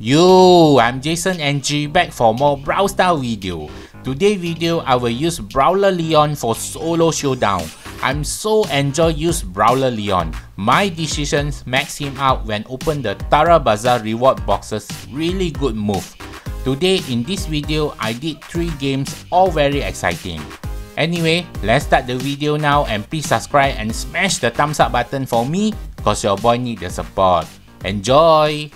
Yo, I'm Jason Ng back for more Brawl Stars video. Today video, I will use Brawler Leon for solo showdown. I'm so enjoy use Brawler Leon. My decisions max him out when open the Tara Bazaar reward boxes. Really good move. Today in this video, I did 3 games, all very exciting. Anyway, let's start the video now and please subscribe and smash the thumbs up button for me cause your boy need the support. Enjoy!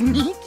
sneak